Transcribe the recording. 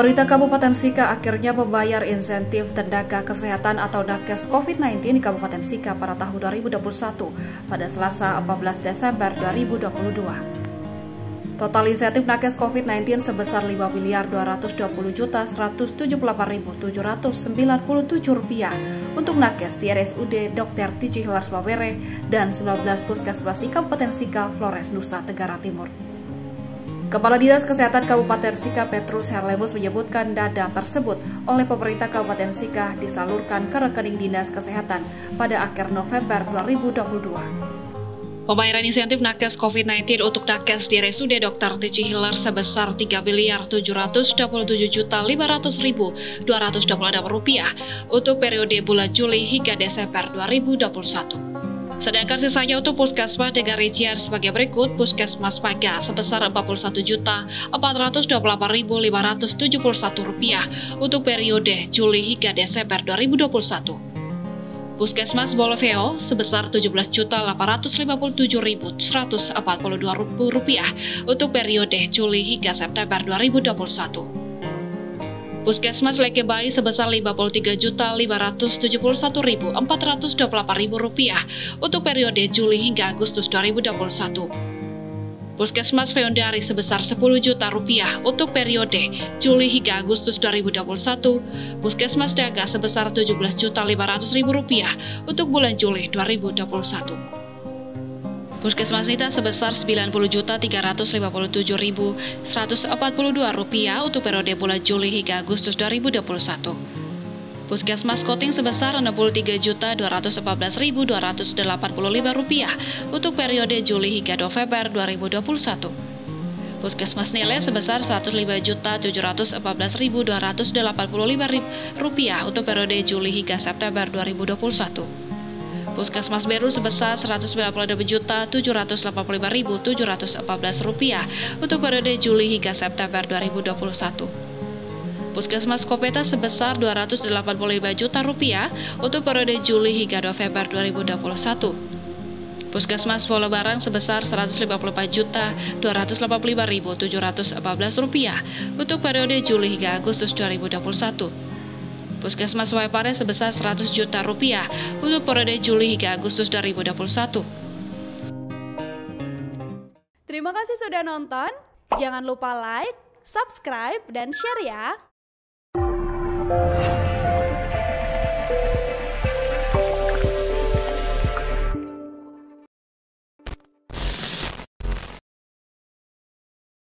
Pemerintah Kabupaten Sikka akhirnya membayar insentif tenaga kesehatan atau nakes COVID-19 di Kabupaten Sikka pada tahun 2021 pada Selasa 14 Desember 2022. Total insentif nakes COVID-19 sebesar Rp5.220.178.797 untuk nakes di RSUD Dr. TC Hillers dan 19 puskesmas di Kabupaten Sikka, Flores, Nusa Tenggara Timur. Kepala Dinas Kesehatan Kabupaten Sikka Petrus Herlemus menyebutkan dana tersebut oleh pemerintah Kabupaten Sikka disalurkan ke rekening Dinas Kesehatan pada akhir November 2022. Pembayaran insentif nakes COVID-19 untuk nakes di RSUD Dr. TC Hillers sebesar Rp3.727.500.226 untuk periode bulan Juli hingga Desember 2021. Sedangkan sisanya untuk puskesmas dengan rincian sebagai berikut: puskesmas Paga sebesar Rp41.428.571 untuk periode Juli hingga Desember 2021. Puskesmas Boleveo sebesar Rp17.857.142 untuk periode Juli hingga September 2021. Puskesmas Lekebai sebesar Rp53.571.428 untuk periode Juli hingga Agustus 2021. Puskesmas Feondari sebesar Rp10 juta untuk periode Juli hingga Agustus 2021. Puskesmas Daga sebesar Rp17.500.000 untuk bulan Juli 2021. Puskesmas Nita sebesar Rp90.357.142 untuk periode bulan Juli hingga Agustus 2021. Puskesmas Koting sebesar Rp63.214.285 untuk periode Juli hingga November 2021. Puskesmas Nile sebesar Rp105.714.285 untuk periode Juli hingga September 2021. Puskesmas Beru sebesar Rp192.785.714 untuk periode Juli hingga September 2021. Puskesmas Kopeta sebesar Rp285 juta untuk periode Juli hingga November 2021. Puskesmas Polobarang sebesar Rp154.285.714 untuk periode Juli hingga Agustus 2021. Puskesmas Waipare sebesar Rp100 juta untuk periode Juli hingga Agustus 2021. Terima kasih sudah nonton. Jangan lupa like, subscribe, dan share ya.